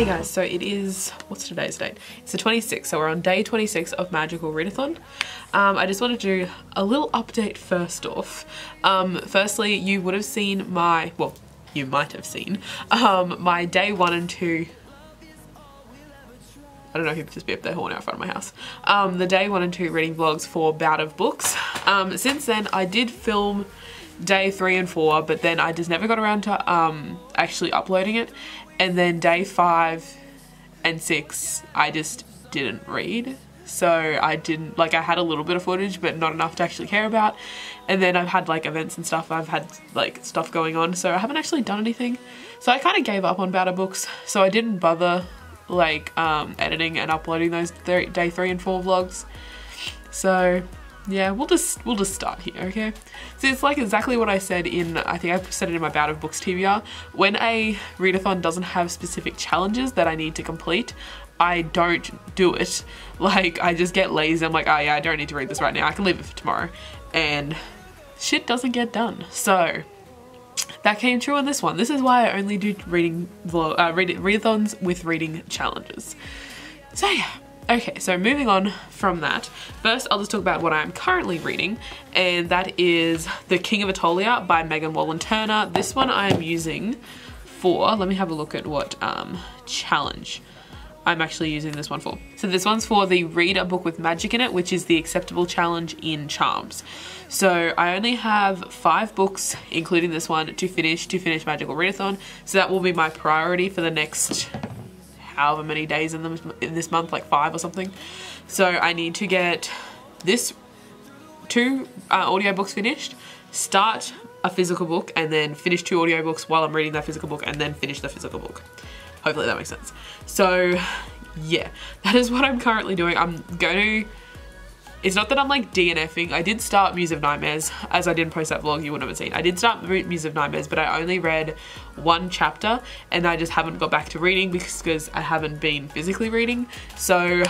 Hey guys, so it is, what's today's date? It's the 26th, so we're on day 26 of Magical Readathon. I just wanted to do a little update first off. Firstly, you would have seen my, well, you might have seen, my day 1 and 2, I don't know who just beeped their horn out in front of my house. The day 1 and 2 reading vlogs for Bout of Books. Since then, I did film day 3 and 4, but then I just never got around to actually uploading it. And then day 5 and 6, I just didn't read. So I didn't, like, I had a little bit of footage, but not enough to actually care about. And then I've had like events and stuff. I've had like stuff going on. So I haven't actually done anything. So I kind of gave up on Bout of Books. So I didn't bother like editing and uploading those day 3 and 4 vlogs. So yeah, we'll just start here, okay? So it's like exactly what I said in, I think I said it in my Bout of Books TBR. When a readathon doesn't have specific challenges that I need to complete, I don't do it. Like, I just get lazy. I'm like, oh yeah, I don't need to read this right now. I can leave it for tomorrow. And shit doesn't get done. So that came true on this one. This is why I only do reading readathons with reading challenges. So yeah. Okay, so moving on from that, first I'll just talk about what I'm currently reading, and that is The King of Attolia by Megan Wallen-Turner. This one I'm using for, let me have a look at what challenge I'm actually using this one for. So this one's for the Read a Book with Magic in It, which is the acceptable challenge in Charms. So I only have 5 books, including this one, to finish Magical Readathon, so that will be my priority for the next however many days in this month, like 5 or something. So I need to get this 2 audiobooks finished, start a physical book, and then finish 2 audiobooks while I'm reading that physical book, and then finish the physical book. Hopefully that makes sense. So yeah, that is what I'm currently doing. I'm going to, it's not that I'm like DNFing. I did start Muse of Nightmares, as I didn't post that vlog, you wouldn't have seen. I did start Muse of Nightmares, but I only read 1 chapter and I just haven't got back to reading because I haven't been physically reading. So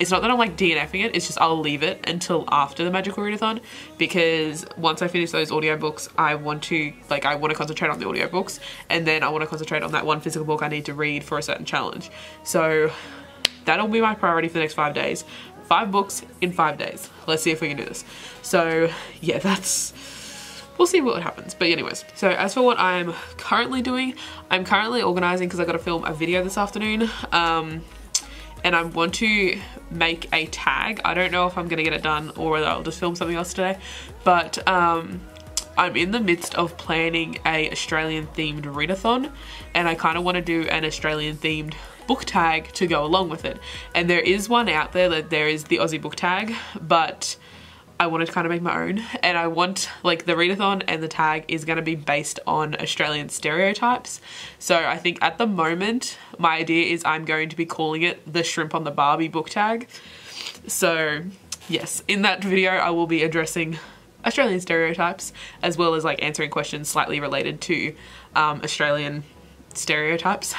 it's not that I'm like DNFing it, it's just I'll leave it until after the Magical Readathon, because once I finish those audiobooks, I want to concentrate on the audiobooks, and then I want to concentrate on that 1 physical book I need to read for a certain challenge. So that'll be my priority for the next 5 days. 5 books in 5 days. Let's see if we can do this. So yeah, that's, we'll see what happens. But anyways, so as for what I'm currently doing, I'm currently organizing because I got to film a video this afternoon. And I want to make a tag. I don't know if I'm going to get it done or whether I'll just film something else today. But I'm in the midst of planning a Australian themed readathon, and I kind of want to do an Australian themed book tag to go along with it. And there is one out there, that there is the Aussie book tag, but I wanted to kind of make my own, and I want, like, the readathon and the tag is going to be based on Australian stereotypes. So I think at the moment my idea is I'm going to be calling it the Shrimp on the Barbie book tag. So yes, in that video I will be addressing Australian stereotypes, as well as like answering questions slightly related to Australian stereotypes.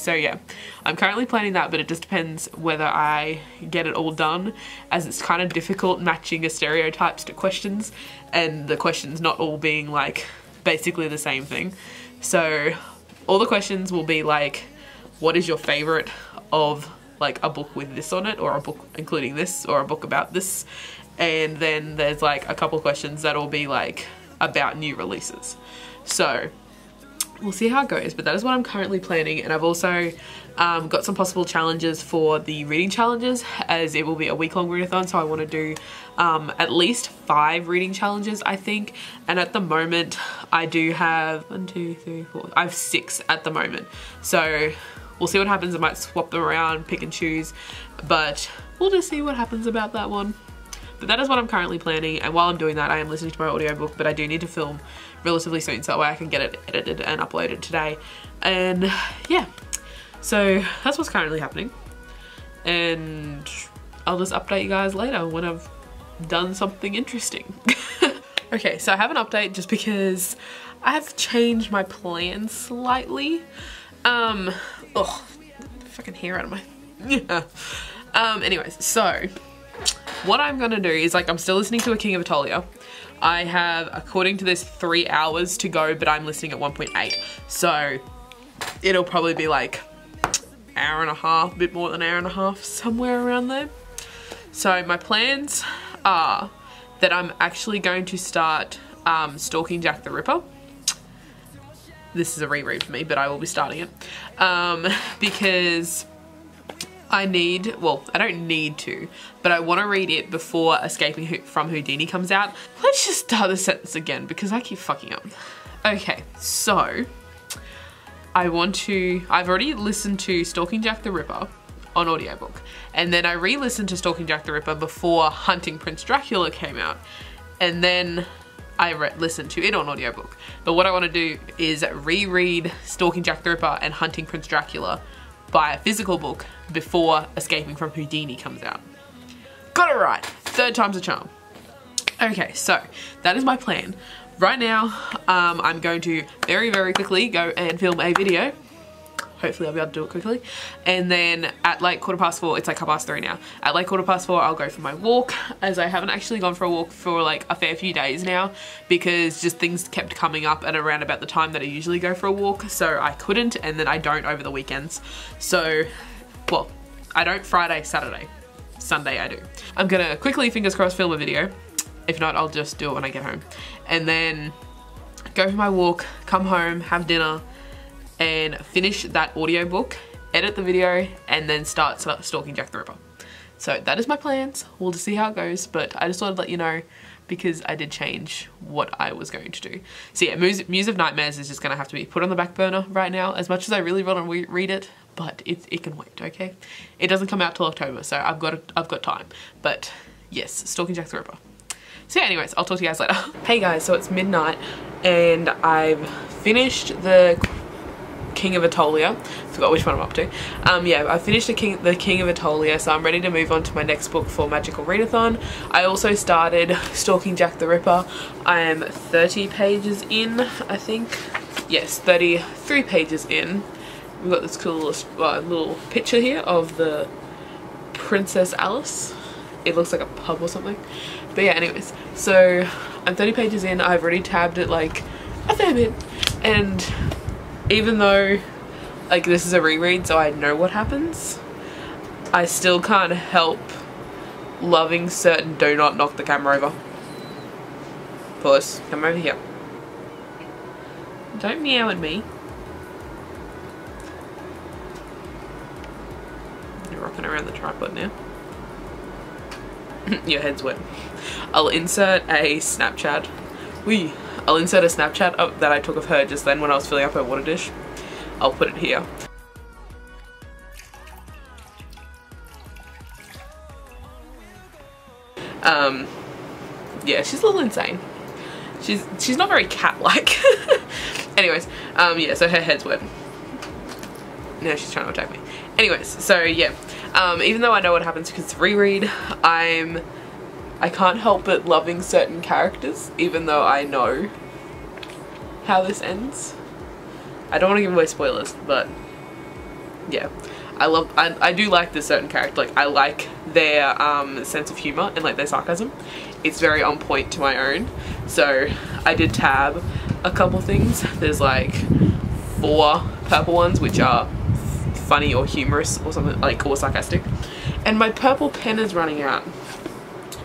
So yeah, I'm currently planning that, but it just depends whether I get it all done, as it's kind of difficult matching the stereotypes to questions, and the questions not all being like basically the same thing. So all the questions will be like, what is your favorite of like a book with this on it, or a book including this, or a book about this, and then there's like a couple questions that'll be like about new releases. So we'll see how it goes, but that is what I'm currently planning. And I've also got some possible challenges for the reading challenges, as it will be a week-long readathon, so I want to do at least 5 reading challenges, I think. And at the moment I do have 1, 2, 3, 4, I have 6 at the moment, so we'll see what happens. I might swap them around, pick and choose, but we'll just see what happens about that one. But that is what I'm currently planning, and while I'm doing that I am listening to my audiobook, but I do need to film relatively soon so that way I can get it edited and uploaded today. And yeah, so that's what's currently happening, and I'll just update you guys later when I've done something interesting. Okay, so I have an update just because I have changed my plan slightly. Oh, fucking hair out of my anyways, so what I'm gonna do is, like, I'm still listening to A King of Attolia. I have, according to this, 3 hours to go, but I'm listening at 1.8. So it'll probably be like hour and a half, a bit more than an hour and a half, somewhere around there. So my plans are that I'm actually going to start Stalking Jack the Ripper. This is a reread for me, but I will be starting it. Because I need, well, I don't need to, but I want to read it before Escaping from Houdini comes out. Let's just start the sentence again because I keep fucking up. Okay, so I want to, I've already listened to Stalking Jack the Ripper on audiobook, and then I re-listened to Stalking Jack the Ripper before Hunting Prince Dracula came out, and then I listened to it on audiobook. But what I want to do is reread Stalking Jack the Ripper and Hunting Prince Dracula by a physical book before Escaping from Houdini comes out. Got it right. Third time's a charm. Okay, so that is my plan. Right now, I'm going to very, very quickly go and film a video. Hopefully I'll be able to do it quickly. And then at like 4:15, it's like 3:15 now. At like 4:15, I'll go for my walk, as I haven't actually gone for a walk for like a fair few days now because just things kept coming up at around about the time that I usually go for a walk. So I couldn't, and then I don't over the weekends. So, well, I don't Friday, Saturday, Sunday I do. I'm gonna quickly, fingers crossed, film a video. If not, I'll just do it when I get home. And then go for my walk, come home, have dinner, and finish that audiobook, edit the video, and then start Stalking Jack the Ripper. So that is my plans. We'll just see how it goes, but I just wanted to let you know because I did change what I was going to do. So yeah, Muse of Nightmares is just gonna have to be put on the back burner right now, as much as I really want to read it, but it can wait, okay? It doesn't come out till October, so I've got time. But yes, Stalking Jack the Ripper. So yeah, anyways, I'll talk to you guys later. Hey guys, so it's midnight, and I've finished the King of Attolia. Forgot which one I'm up to. Yeah, I finished the King of Attolia, so I'm ready to move on to my next book for Magical Readathon. I also started Stalking Jack the Ripper. I am 30 pages in, I think. Yes, 33 pages in. We've got this cool little picture here of the Princess Alice. It looks like a pub or something. But yeah, anyways, so I'm 30 pages in. I've already tabbed it like a fair bit, and even though like this is a reread, so I know what happens, I still can't help loving certain, do not knock the camera over. Puss, come over here. Don't meow at me. You're rocking around the tripod now. Your head's wet. I'll insert a Snapchat. Wee. I'll insert a Snapchat that I took of her just then when I was filling up her water dish. I'll put it here. Yeah, she's a little insane. She's not very cat-like. Anyways, yeah, so her head's wet. No, she's trying to attack me. Anyways, so yeah, even though I know what happens because it's a reread, I can't help but loving certain characters, even though I know how this ends. I don't want to give away spoilers, but yeah, I do like this certain character. Like, I like their sense of humor and like their sarcasm. It's very on point to my own. So I did tab a couple things. There's like 4 purple ones which are funny or humorous or something, like, or sarcastic. And my purple pen is running out.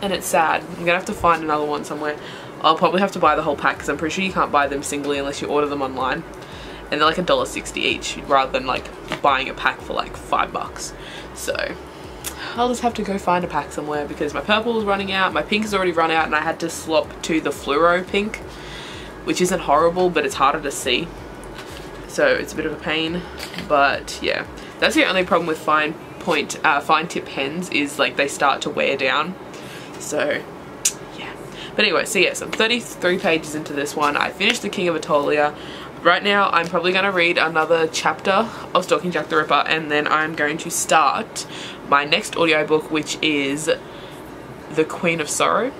And it's sad. I'm gonna have to find another one somewhere. I'll probably have to buy the whole pack because I'm pretty sure you can't buy them singly unless you order them online. And they're like $1.60 each rather than like buying a pack for like $5. So I'll just have to go find a pack somewhere because my purple is running out, my pink is already run out, and I had to swap to the fluoro pink, which isn't horrible, but it's harder to see. So it's a bit of a pain, but yeah. That's the only problem with fine tip pens is like they start to wear down. So yeah, but anyway, so yes, I'm 33 pages into this one. I finished the King of Attolia. Right now I'm probably going to read another chapter of Stalking Jack the Ripper, and then I'm going to start my next audiobook, which is The Queen of Sorrow.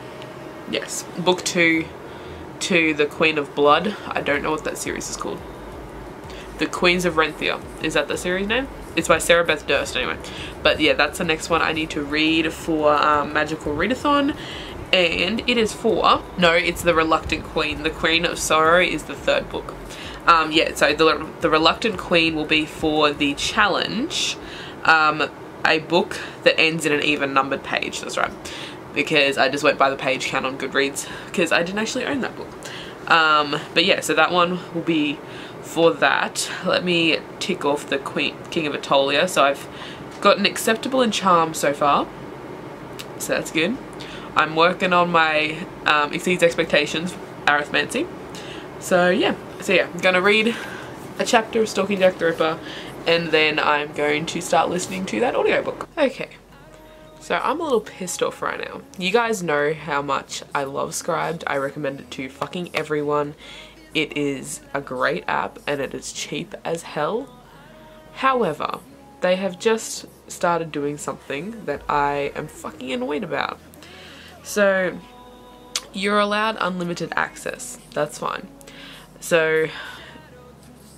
Yes, book 2 to The Queen of Blood. I don't know what that series is called. The Queens of Renthia, is that the series name? It's by Sarah Beth Durst anyway. But yeah, that's the next one I need to read for Magical Readathon. And it is for, no, it's The Reluctant Queen. The Queen of Sorrow is the 3rd book. Yeah, so the Reluctant Queen will be for the challenge, a book that ends in an even numbered page. That's right, because I just went by the page count on Goodreads because I didn't actually own that book. But yeah, so that one will be for that. Let me tick off the King of Attolia. So I've gotten Acceptable and Charm so far, so that's good. I'm working on my Exceeds Expectations Arithmancy. So yeah, I'm gonna read a chapter of Stalking Jack the Ripper, and then I'm going to start listening to that audiobook. Okay, so I'm a little pissed off right now. You guys know how much I love Scribd. I recommend it to fucking everyone. It is a great app and it is cheap as hell. However, they have just started doing something that I am fucking annoyed about. So, you're allowed unlimited access. That's fine. So,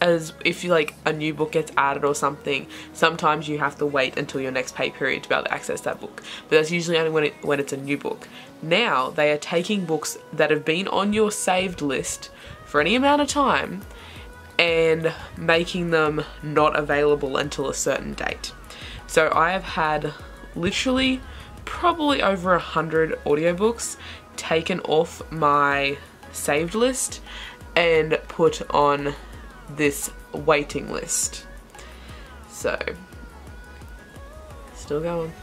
as if you like a new book gets added or something, sometimes you have to wait until your next pay period to be able to access that book. But that's usually only when it's a new book. Now they are taking books that have been on your saved list for any amount of time and making them not available until a certain date. So I have had literally probably over 100 audiobooks taken off my saved list and put on this waiting list. So, still going.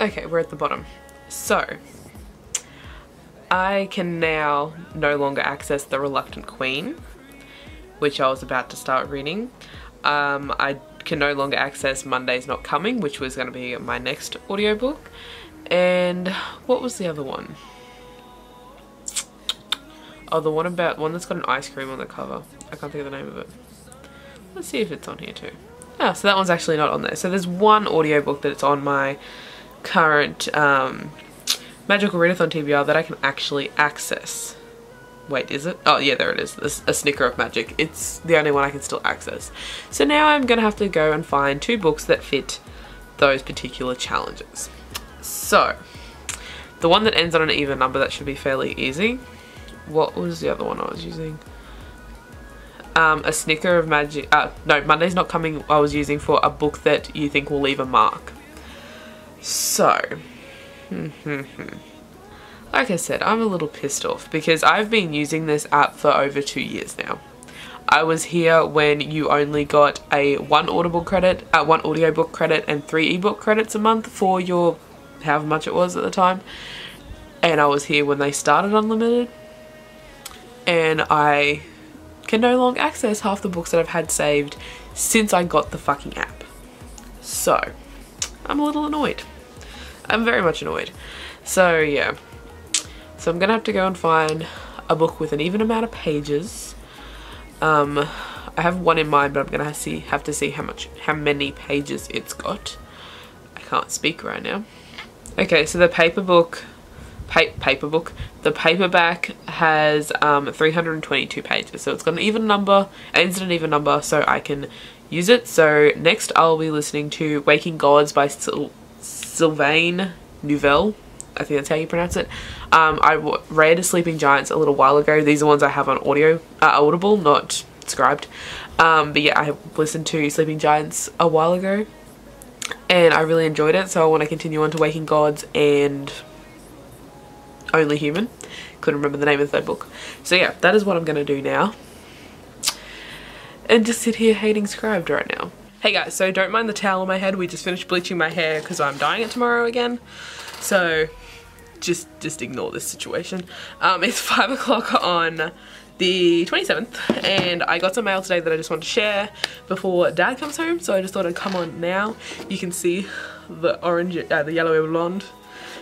Okay, we're at the bottom. So, I can now no longer access The Reluctant Queen, which I was about to start reading. I can no longer access Monday's Not Coming, which was going to be my next audiobook. And what was the other one? Oh, the one that's got an ice cream on the cover. I can't think of the name of it. Let's see if it's on here too. Ah, so that one's actually not on there. So there's one audiobook that's on my current Magical Readathon TBR that I can actually access. Wait, is it? Oh yeah, there it is. This, A Snicker of Magic. It's the only one I can still access. So now I'm gonna have to go and find two books that fit those particular challenges. So, the one that ends on an even number, that should be fairly easy. What was the other one I was using? A Snicker of Magic, no, Monday's Not Coming I was using for a book that you think will leave a mark. So, like I said, I'm a little pissed off because I've been using this app for over 2 years now. I was here when you only got one audiobook credit and 3 ebook credits a month for your however much it was at the time. And I was here when they started unlimited, and I can no longer access half the books that I've had saved since I got the fucking app. So, I'm a little annoyed. I'm very much annoyed. So yeah, so I'm gonna have to go and find a book with an even amount of pages. I have one in mind, but I'm gonna have to see how many pages it's got. I can't speak right now. Okay, so the paperback has 322 pages, so it's got an even number, ends in an even number, so I can use it. So next I'll be listening to Waking Gods by Sylvain Neuvel. I think that's how you pronounce it. I read Sleeping Giants a little while ago. These are ones I have on Audible, not Scribd. But yeah, I listened to Sleeping Giants a while ago and I really enjoyed it, so I want to continue on to Waking Gods and Only Human. Couldn't remember the name of the third book. So yeah, that is what I'm going to do now. And just sit here hating Scribd right now. Hey guys, so don't mind the towel on my head. We just finished bleaching my hair because I'm dyeing it tomorrow again. So, just ignore this situation. It's 5 o'clock on the 27th, and I got some mail today that I just wanted to share before Dad comes home, so I just thought I'd come on now. You can see the orange, the yellow blonde.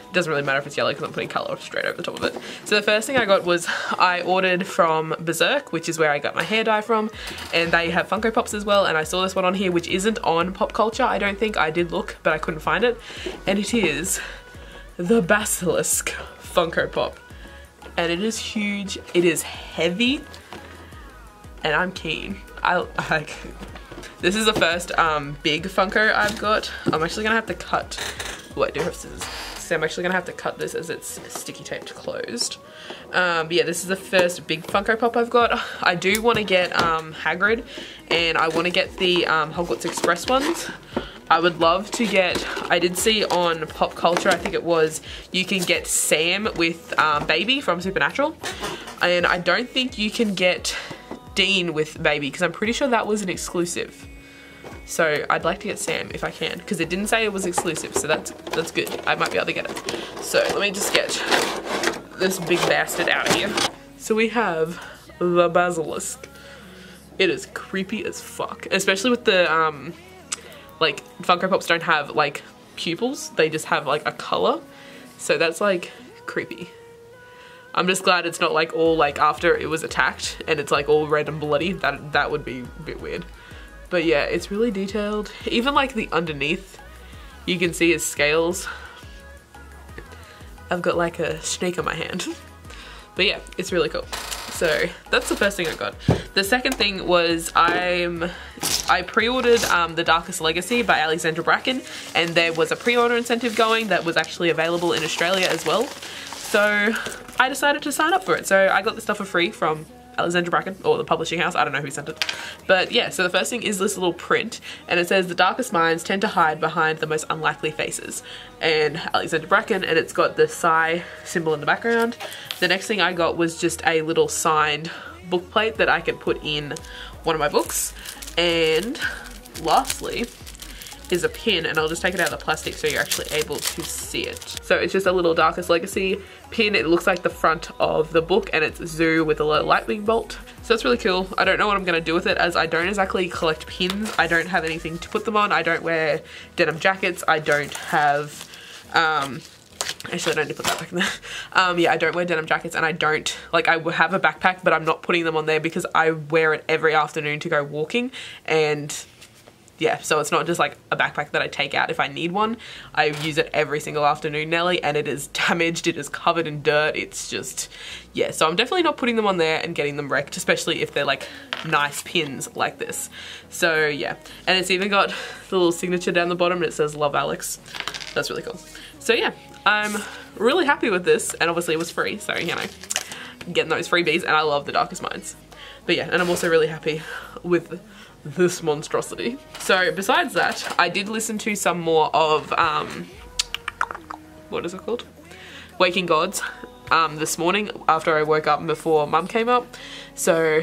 It doesn't really matter if it's yellow because I'm putting colour straight over the top of it. So the first thing I got was I ordered from Berserk, which is where I got my hair dye from, and they have Funko Pops as well, and I saw this one on here which isn't on Pop Culture, I don't think. I did look, but I couldn't find it, and it is the Basilisk Funko Pop, and it is huge, it is heavy, and I'm keen. I This is the first big Funko I've got. I'm actually gonna have to cut, oh I do have scissors. So I'm actually gonna have to cut this as it's sticky taped closed. But yeah, this is the first big Funko Pop I've got. I do wanna get Hagrid, and I wanna get the Hogwarts Express ones. I would love to get, I did see on Pop Culture, I think it was, you can get Sam with Baby from Supernatural. And I don't think you can get Dean with Baby, because I'm pretty sure that was an exclusive. So I'd like to get Sam if I can, because it didn't say it was exclusive, so that's good. I might be able to get it. So let me just get this big bastard out of here. So we have the Basilisk. It is creepy as fuck, especially with the, like Funko Pops don't have like pupils, they just have like a color. So that's like creepy. I'm just glad it's not like all like after it was attacked and it's like all red and bloody. That would be a bit weird. But yeah, it's really detailed. Even like the underneath, you can see his scales. I've got like a snake on my hand. But yeah, it's really cool. So that's the first thing I got. The second thing was I pre-ordered The Darkest Legacy by Alexandra Bracken, and there was a pre-order incentive going that was actually available in Australia as well. So I decided to sign up for it. So I got this stuff for free from Alexandra Bracken, or the publishing house, I don't know who sent it. But yeah, so the first thing is this little print, and it says, "The darkest minds tend to hide behind the most unlikely faces." And Alexandra Bracken, and it's got the Psy symbol in the background. The next thing I got was just a little signed book plate that I could put in one of my books. And lastly is a pin, and I'll just take it out of the plastic so you're actually able to see it. So it's just a little Darkest Legacy pin. It looks like the front of the book, and it's Zoo with a little lightning bolt. So that's really cool. I don't know what I'm gonna do with it, as I don't exactly collect pins. I don't have anything to put them on. I don't wear denim jackets. I don't have, actually I don't need to put that back in there. Yeah, I don't wear denim jackets, and I don't, like I have a backpack, but I'm not putting them on there because I wear it every afternoon to go walking, and yeah, so it's not just like a backpack that I take out if I need one. I use it every single afternoon, Nelly, and it is damaged, it is covered in dirt, it's just, yeah. So I'm definitely not putting them on there and getting them wrecked, especially if they're like nice pins like this. So yeah, and it's even got the little signature down the bottom and it says "Love, Alex." That's really cool. So yeah, I'm really happy with this, and obviously it was free, so you know, getting those freebies, and I love The Darkest Minds. But yeah, and I'm also really happy with this monstrosity. So besides that, I did listen to some more of, what is it called? Waking Gods, this morning after I woke up and before mum came up. So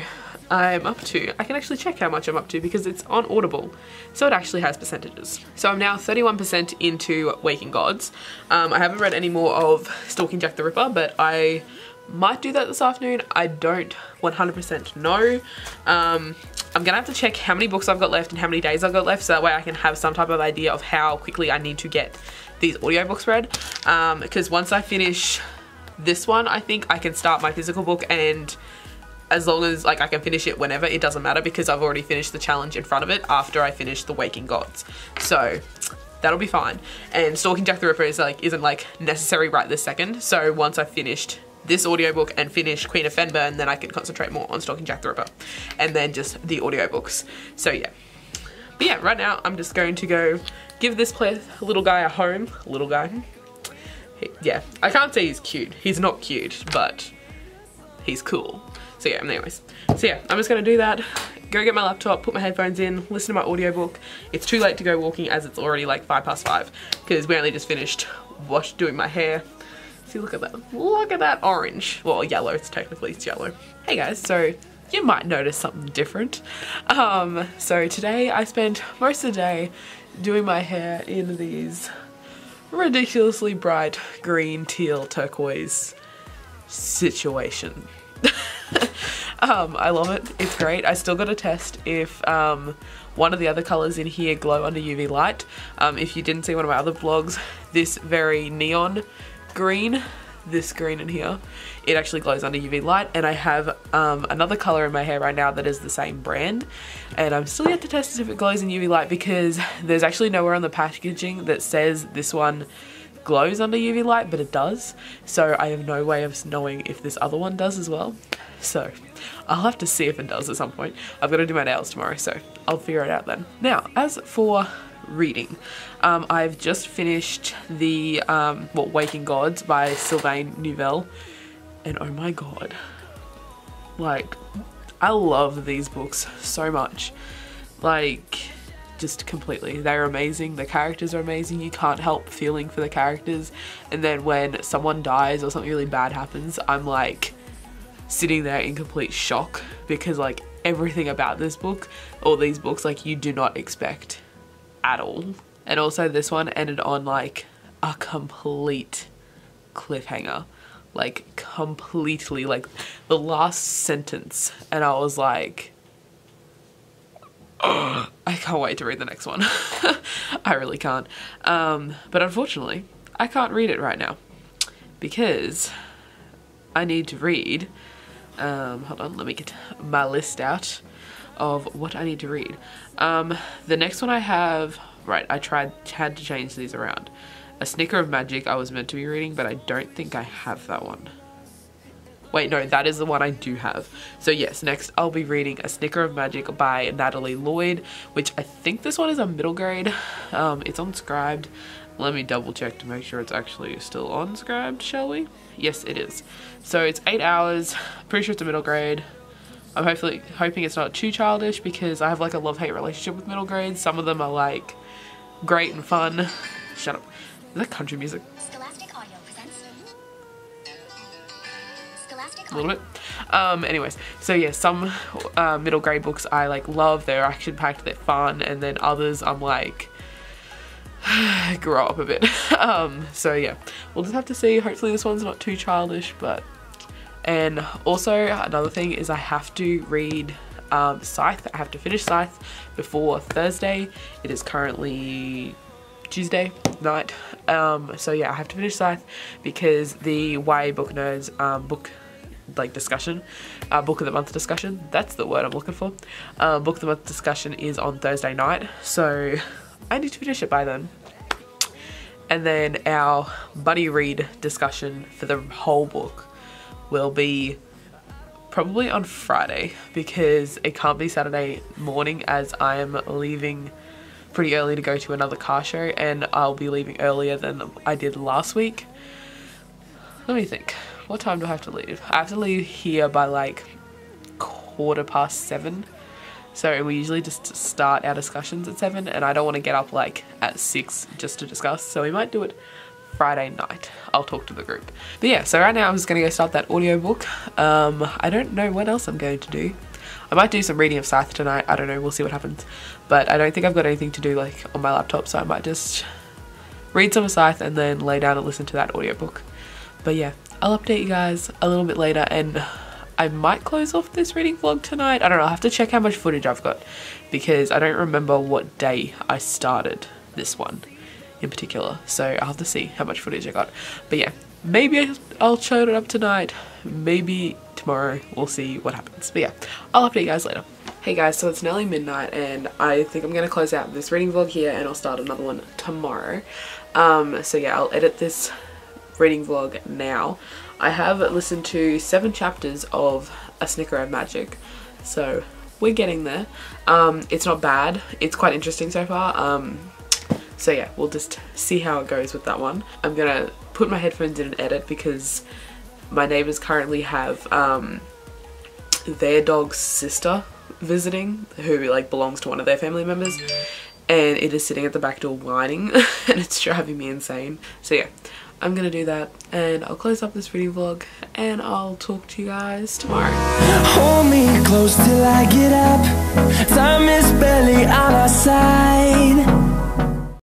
I'm up to, I can actually check how much I'm up to because it's on Audible. So it actually has percentages. So I'm now 31% into Waking Gods. I haven't read any more of Stalking Jack the Ripper, but I might do that this afternoon. I don't 100% know. I'm gonna have to check how many books I've got left and how many days I've got left, so that way I can have some type of idea of how quickly I need to get these audiobooks read. Because once I finish this one, I think I can start my physical book, and as long as like I can finish it whenever, it doesn't matter because I've already finished the challenge in front of it after I finish The Waking Gods. So that'll be fine. And Stalking Jack the Ripper is like, isn't like necessary right this second. So once I've finished this audiobook and finish Queen of Fenburn, then I can concentrate more on Stalking Jack the Ripper and then just the audiobooks. So yeah. But yeah, right now I'm just going to go give this little guy a home. Little guy. Yeah, I can't say he's cute. He's not cute, but he's cool. So yeah, anyways. So yeah, I'm just gonna do that. Go get my laptop, put my headphones in, listen to my audiobook. It's too late to go walking as it's already like 5 past 5 because we only just finished doing my hair. See, look at that orange, well yellow, it's technically it's yellow. Hey guys, so you might notice something different. So today I spent most of the day doing my hair in these ridiculously bright green, teal, turquoise situation. I love it, it's great. I still got to test if one of the other colours in here glow under UV light. If you didn't see one of my other vlogs, this very neon green, this green in here, it actually glows under UV light, and I have another colour in my hair right now that is the same brand, and I'm still yet to test if it glows in UV light because there's actually nowhere on the packaging that says this one glows under UV light, but it does, so I have no way of knowing if this other one does as well. So I'll have to see if it does at some point. I've got to do my nails tomorrow, so I'll figure it out then. Now, as for reading, I've just finished the Waking Gods by Sylvain Neuvel, and oh my god, like, I love these books so much. Like, just completely. They're amazing, the characters are amazing, you can't help feeling for the characters, and then when someone dies or something really bad happens, I'm like sitting there in complete shock, because like everything about this book, or these books, like you do not expect at all. And also this one ended on like a complete cliffhanger, like completely, like the last sentence, and I was like, I can't wait to read the next one. I really can't. But unfortunately, I can't read it right now because I need to read. Hold on, let me get my list out of what I need to read. The next one I have, right, had to change these around. A Snicker of Magic I was meant to be reading, but I don't think I have that one. Wait, no, that is the one I do have. So yes, next I'll be reading A Snicker of Magic by Natalie Lloyd, which I think this one is a middle grade. It's on Scribd. Let me double check to make sure it's actually still on Scribd, shall we? Yes, it is. So it's 8 hours. Pretty sure it's a middle grade. I'm hoping it's not too childish, because I have like a love-hate relationship with middle grades. Some of them are like great and fun. Shut up. Is that country music? A little bit. Anyways, so yeah, some middle grade books I like love, they're action packed, they're fun, and then others I'm like, grow up a bit. So yeah, we'll just have to see. Hopefully this one's not too childish, but, and also another thing is I have to read Scythe. I have to finish Scythe before Thursday. It is currently Tuesday night. So yeah, I have to finish Scythe because the YA Book Nerds book of the month discussion, that's the word I'm looking for, book of the month discussion is on Thursday night, so I need to finish it by then. And then our buddy read discussion for the whole book will be probably on Friday, because it can't be Saturday morning, as I am leaving pretty early to go to another car show, and I'll be leaving earlier than I did last week. Let me think. What time do I have to leave? I have to leave here by like 7:15. So we usually just start our discussions at 7, and I don't want to get up like at 6 just to discuss. So we might do it Friday night. I'll talk to the group. But yeah, so right now I'm just going to go start that audiobook. I don't know what else I'm going to do. I might do some reading of Scythe tonight. I don't know. We'll see what happens. But I don't think I've got anything to do like on my laptop. So I might just read some of Scythe and then lay down and listen to that audiobook. But yeah, I'll update you guys a little bit later, and I might close off this reading vlog tonight. I don't know, I'll have to check how much footage I've got, because I don't remember what day I started this one in particular. So I'll have to see how much footage I got. But yeah, maybe I'll show it up tonight, maybe tomorrow, we'll see what happens. But yeah, I'll update you guys later. Hey guys, so it's nearly midnight, and I think I'm gonna close out this reading vlog here, and I'll start another one tomorrow. So yeah, I'll edit this reading vlog now. I have listened to 7 chapters of A Snicker of Magic, so we're getting there. It's not bad, it's quite interesting so far. So yeah, we'll just see how it goes with that one. I'm gonna put my headphones in and edit, because my neighbours currently have their dog's sister visiting, who like belongs to one of their family members, and it is sitting at the back door whining and it's driving me insane. So yeah, I'm gonna do that, and I'll close up this reading vlog, and I'll talk to you guys tomorrow. Hold me close till I get up. Time is barely on our side.